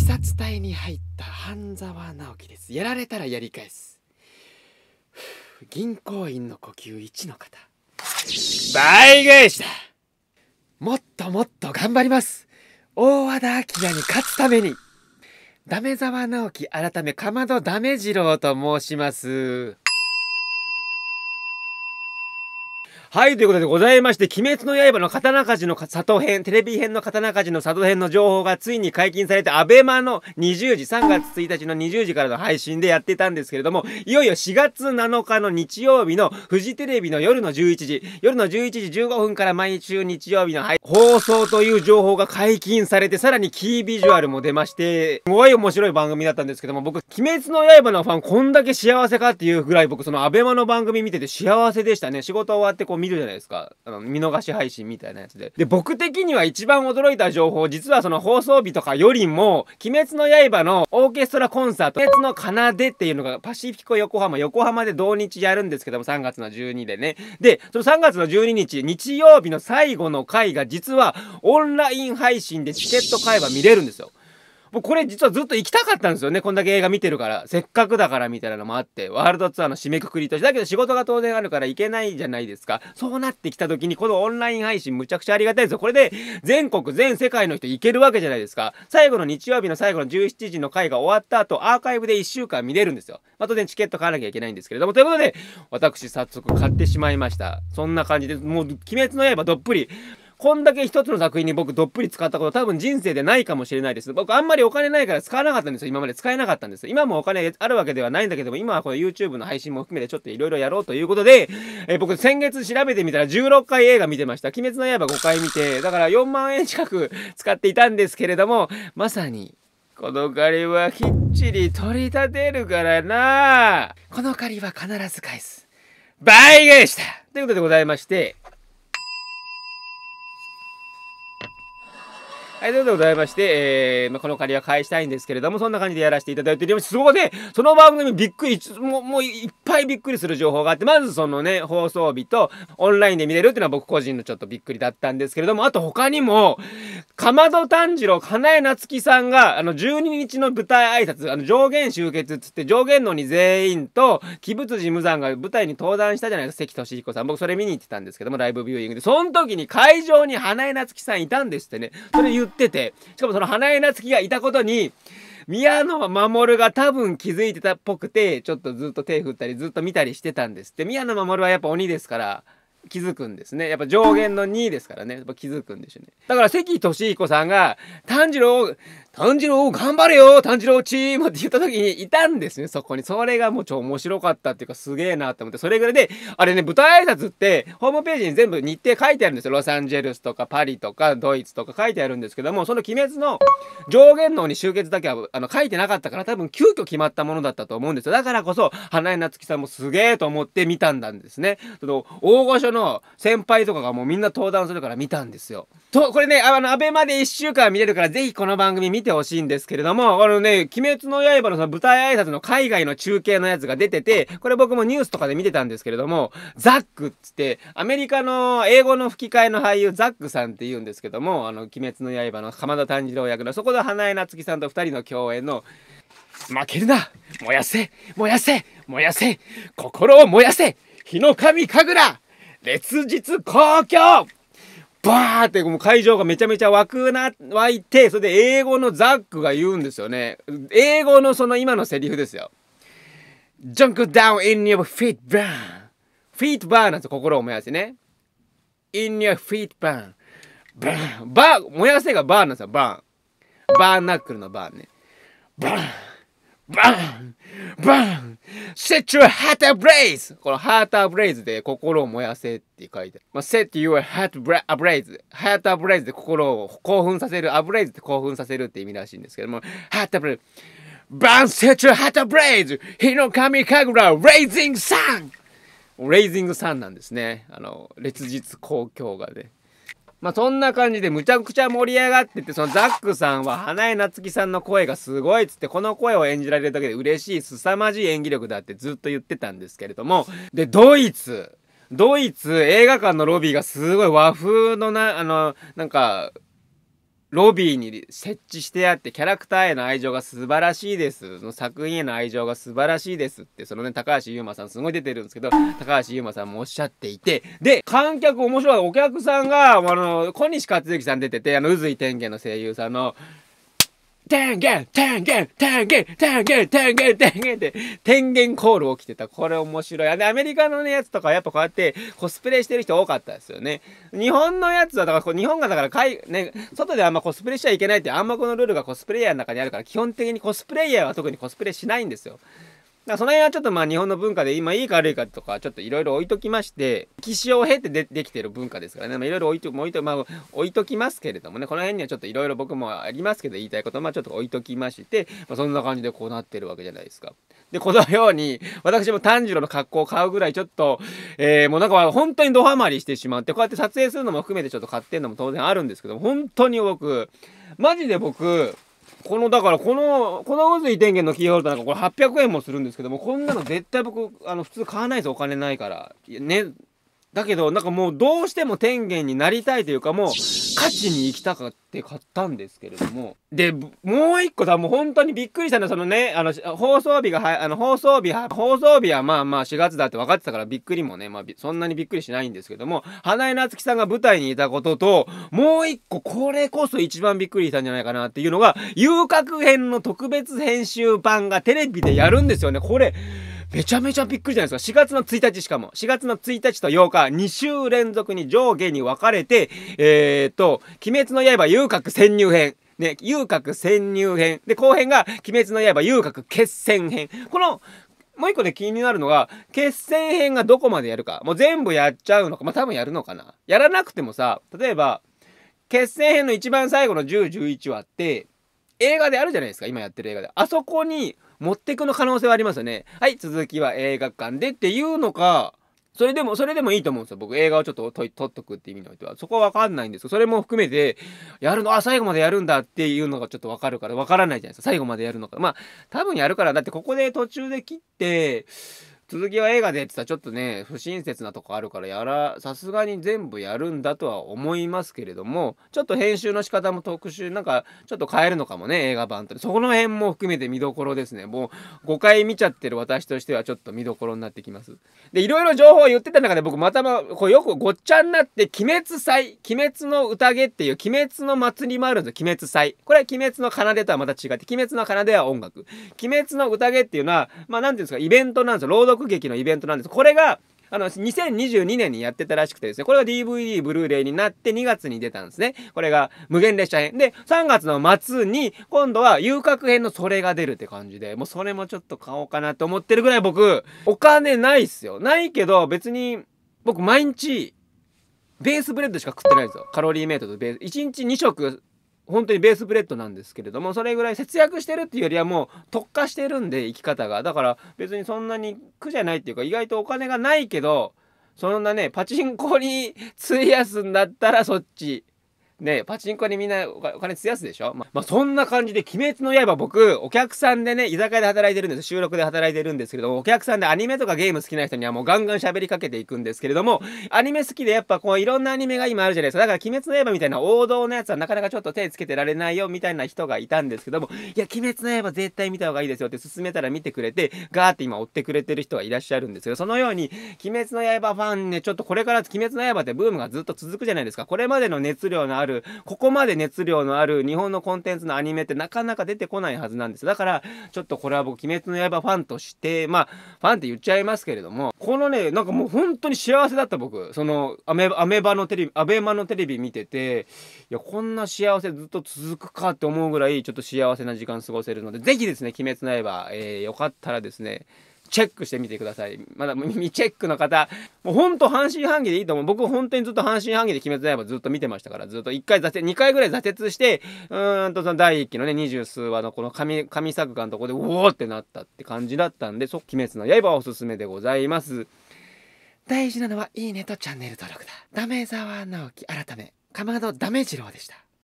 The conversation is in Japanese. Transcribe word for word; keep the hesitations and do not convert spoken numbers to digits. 鬼殺隊に入った半沢直樹です。やられたらやり返す銀行員の呼吸いちの方、倍返しだ。もっともっと頑張ります。大和田明に勝つために。ダメ沢直樹改めかまどダメ次郎と申します。はい、ということでございまして、鬼滅の刃の刀鍛冶の里編、テレビ編の刀鍛冶の里編の情報がついに解禁されて、アベマのにじゅうじ、さんがつついたちのにじゅうじからの配信でやってたんですけれども、いよいよしがつなのかの日曜日のフジテレビの夜のじゅういちじ、夜のじゅういちじじゅうごふんから毎週日曜日の放送という情報が解禁されて、さらにキービジュアルも出まして、すごい面白い番組だったんですけども、僕、鬼滅の刃のファンこんだけ幸せかっていうぐらい、僕そのアベマの番組見てて幸せでしたね。仕事終わってこう見るじゃないですか、あの見逃し配信みたいなやつで。で、僕的には一番驚いた情報、実はその放送日とかよりも「鬼滅の刃」のオーケストラコンサート「鬼滅の奏」っていうのがパシフィコ横浜横浜で同日やるんですけども、さんがつのじゅうにでね。でそのさんがつのじゅうににち日曜日の最後の回が実はオンライン配信でチケット買えば見れるんですよ。もうこれ実はずっと行きたかったんですよね。こんだけ映画見てるから、せっかくだからみたいなのもあって、ワールドツアーの締めくくりとしてだけど仕事が当然あるから行けないじゃないですか。そうなってきた時にこのオンライン配信むちゃくちゃありがたいですよ。これで全国全世界の人行けるわけじゃないですか。最後の日曜日の最後のじゅうしちじの回が終わった後、アーカイブでいっしゅうかん見れるんですよ。まあ、当然チケット買わなきゃいけないんですけれども、ということで私早速買ってしまいました。そんな感じでもう鬼滅の刃どっぷり、こんだけ一つの作品に僕どっぷり使ったこと多分人生でないかもしれないです。僕あんまりお金ないから使わなかったんですよ。今まで使えなかったんです。今もお金あるわけではないんだけども、今はこの ユーチューブ の配信も含めてちょっといろいろやろうということで、えー、僕先月調べてみたらじゅうろっかい映画見てました。鬼滅の刃ごかい見て、だからよんまんえん近く使っていたんですけれども、まさにこの借りはきっちり取り立てるからな。この借りは必ず返す。倍返しだということでございまして、はい、ということでございまして、えー、まあ、この借りは返したいんですけれども、そんな感じでやらせていただいております。そこで、その番組びっくり、もう、もういっぱいびっくりする情報があって、まずそのね、放送日とオンラインで見れるっていうのは僕個人のちょっとびっくりだったんですけれども、あと他にも、かまど炭治郎、花江夏樹さんが、あの、じゅうににちの舞台挨拶、あの、上限集結っつって、上限のに全員と、鬼舞辻無惨が舞台に登壇したじゃないですか、関俊彦さん。僕それ見に行ってたんですけども、ライブビューイングで。その時に会場に花江夏樹さんいたんですってね。それ言うってて、しかもその花江夏樹がいたことに宮野真守が多分気づいてたっぽくて、ちょっとずっと手振ったりずっと見たりしてたんですって。宮野真守はやっぱ鬼ですから気づくんですね。やっぱ上限のにですからね、やっぱ気づくんでしょうね。だから関俊彦さんが炭治郎炭治郎頑張れよ炭治郎チームって言った時にいたんですね、そこに。それがもう超面白かったっていうか、すげえなって思って、それぐらいで、あれね、舞台挨拶ってホームページに全部日程書いてあるんですよ。ロサンゼルスとかパリとかドイツとか書いてあるんですけども、その鬼滅の上限のに集結だけはあの書いてなかったから、多分急遽決まったものだったと思うんですよ。だからこそ花江夏樹さんもすげえと思って見たんだんですね。ちょっと大御所の先輩とかがもうみんな登壇するから見たんですよ。とこれね、あのアベマでいっしゅうかん見れるから、ぜひこの番組見て見てほしいんですけれども、あのね、鬼滅の刃のその舞台挨拶の海外の中継のやつが出てて、これ僕もニュースとかで見てたんですけれども、ザックっつって、アメリカの英語の吹き替えの俳優ザックさんって言うんですけども、あの、鬼滅の刃の鎌田炭治郎役の、そこで花江夏樹さんとふたりの共演の、負けるな、燃やせ、燃やせ、燃やせ、心を燃やせ、火の神神楽、烈日公共、バーってもう会場がめちゃめちゃ湧くな、湧いて、それで英語のザックが言うんですよね。英語のその今のセリフですよ。Junk down in your feet burn. フィートバーなんですよ、心を燃やせね。In your feet burn. バーン。バー、燃やせがバーンなんですよ、バーン。バーナックルのバーンね。バーン。バーン。バーン。Set your heart ablaze! この heart ablaze で心を燃やせって書いてある。まあ、set your heart ablaze。heart ablaze で心を興奮させる。ablaze って興奮させるって意味らしいんですけども。heart ablaze。burn set your heart ablaze! 火の神神楽 raising sun! raising sun なんですね。あの、烈日公共がね。まあそんな感じでむちゃくちゃ盛り上がってて、そのザックさんは花江夏樹さんの声がすごいっつって、この声を演じられるだけで嬉しい、凄まじい演技力だってずっと言ってたんですけれども、でドイツドイツ映画館のロビーがすごい和風のな、あのなんかロビーに設置してあって、キャラクターへの愛情が素晴らしいです。その作品への愛情が素晴らしいですって、そのね、高橋優馬さんすごい出てるんですけど、高橋優馬さんもおっしゃっていて、で、観客面白い、お客さんが、あの、小西克幸さん出てて、あの、宇髄天元の声優さんの、天元天元天元天元天元天元って天元コール起きてた。これ面白い。あれアメリカのねやつとかやっぱこうやってコスプレしてる人多かったですよね。日本のやつはだから日本がだから海ね外であんまコスプレしちゃいけないって暗黙のルールがコスプレイヤーの中にあるから、基本的にコスプレイヤーは特にコスプレしないんですよ。だからその辺はちょっとまあ日本の文化で今いいか悪いかとかちょっといろいろ置いときまして、歴史を経て で, できてる文化ですからね、まあいろいろ置いと、置いと、まあ、置いときますけれどもね、この辺にはちょっといろいろ僕もありますけど言いたいことまあちょっと置いときまして、まあ、そんな感じでこうなってるわけじゃないですか。でこのように私も炭治郎の格好を買うぐらいちょっと、えー、もうなんか本当にドハマりしてしまって、こうやって撮影するのも含めてちょっと買ってるのも当然あるんですけど、本当に僕マジで僕このだからこのこの宇髄天元のキーホルダーなんかこれはっぴゃくえんもするんですけども、こんなの絶対僕あの普通買わないです、お金ないからね。だけどなんかもうどうしても天元になりたいというか、もう勝ちに行きたかって買ったんですけれども、でもう一個だ、もう本当にびっくりしたのはそのね、あの放送日がはあの放送日は放送日はまあまあしがつだって分かってたからびっくりもね、まあそんなにびっくりしないんですけども、花江夏樹さんが舞台にいたことと、もう一個これこそ一番びっくりしたんじゃないかなっていうのが、遊郭編の特別編集版がテレビでやるんですよね。これめちゃめちゃびっくりじゃないですか。しがつのついたち、しかもしがつのついたちとようか、に週連続に上下に分かれて、えー、っと「鬼滅の刃遊郭潜入編」ね、遊郭潜入編で後編が「鬼滅の刃遊郭決戦編」。このもう一個で気になるのが決戦編がどこまでやるか、もう全部やっちゃうのか、まあ多分やるのかな。やらなくてもさ、例えば決戦編の一番最後のじゅう、じゅういちわって映画であるじゃないですか、今やってる映画で。あそこに持ってくの可能性はありますよね。はい、続きは映画館でっていうのか、それでも、それでもいいと思うんですよ。僕、映画をちょっと撮っとくって意味においては。そこはわかんないんですけど、それも含めて、やるの、あ、最後までやるんだっていうのがちょっとわかるから、わからないじゃないですか。最後までやるのか。まあ、多分やるから、だってここで途中で切って、続きは映画でって言ったらちょっとね不親切なとこあるから、やらさすがに全部やるんだとは思いますけれども、ちょっと編集の仕方も特殊なんかちょっと変えるのかもね、映画版と。そこの辺も含めて見どころですね。もうごかい見ちゃってる私としてはちょっと見どころになってきます。でいろいろ情報を言ってた中で、僕またまこうよくごっちゃになって「鬼滅祭」「鬼滅の宴」っていう「鬼滅の祭り」もあるんですよ。鬼滅祭、これは「鬼滅の奏」とはまた違って、鬼滅の奏は音楽、鬼滅の宴っていうのはまあ何ていうんですか、イベントなんですよ。朗読劇のイベントなんです。これがあのにせんにじゅうにねんにやってたらしくてですね、これが ディーブイディー ブルーレイになってにがつに出たんですね。これが無限列車編で、さんがつの末に今度は遊郭編のそれが出るって感じで、もうそれもちょっと買おうかなと思ってるぐらい僕お金ないっすよ。ないけど別に僕毎日ベースブレッドしか食ってないんですよ。カロリーメイトとベースいちにちにしょく本当にベースブレッドなんですけれども、それぐらい節約してるっていうよりはもう特化してるんで生き方が。だから別にそんなに苦じゃないっていうか、意外とお金がないけどそんなねパチンコに費やすんだったらそっちね、パチンコにみんなお金費やすでしょ。まあ、まあ、そんな感じで「鬼滅の刃」僕お客さんでね居酒屋で働いてるんです、収録で働いてるんですけれども、お客さんでアニメとかゲーム好きな人にはもうガンガン喋りかけていくんですけれども、アニメ好きでやっぱこういろんなアニメが今あるじゃないですか。だから「鬼滅の刃」みたいな王道のやつはなかなかちょっと手つけてられないよみたいな人がいたんですけども、いや「鬼滅の刃」絶対見た方がいいですよって勧めたら見てくれて、ガーって今追ってくれてる人がいらっしゃるんですけど、そのように「鬼滅の刃」ファンね、ちょっとこれから「鬼滅の刃」ってブームがずっと続くじゃないですか。これまでの熱量のあるここまで熱量のある日本のコンテンツのアニメってなかなか出てこないはずなんです。だからちょっとこれは僕鬼滅の刃ファンとして、まあファンって言っちゃいますけれども、このねなんかもう本当に幸せだった。僕そのアメバのテレビアベマのテレビ見てて、いやこんな幸せずっと続くかって思うぐらいちょっと幸せな時間過ごせるので、ぜひですね鬼滅の刃、えー、よかったらですねチェックしてみてください。まだ未チェックの方、もうほんと半信半疑でいいと思う。僕本当にずっと半信半疑で鬼滅の刃ずっと見てましたから、ずっといっかい挫折、にかいぐらい挫折して、うーんとそのだいいっきのねにじゅうすうわのこの神神作画のとこでうおーってなったって感じだったんで、そ鬼滅の刃おすすめでございます。大事なのはいいねとチャンネル登録だ。ダメ沢直樹改めかまどダメ次郎でした。